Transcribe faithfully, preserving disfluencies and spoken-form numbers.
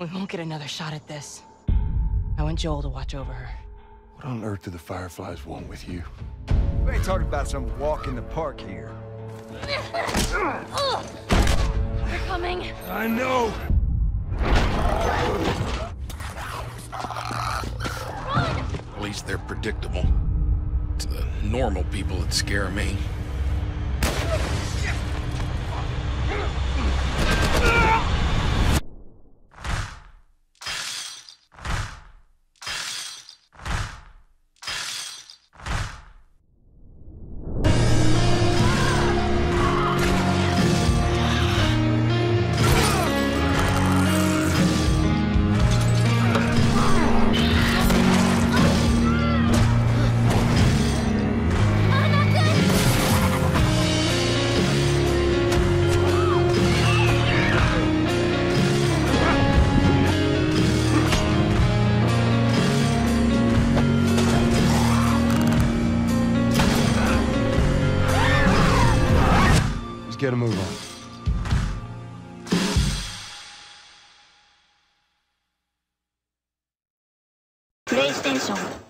We won't get another shot at this. I want Joel to watch over her. What on earth do the Fireflies want with you? We ain't talking about some walk in the park here. They're coming. I know. Run! At least they're predictable. It's the normal people that scare me. Get a move on. PlayStation.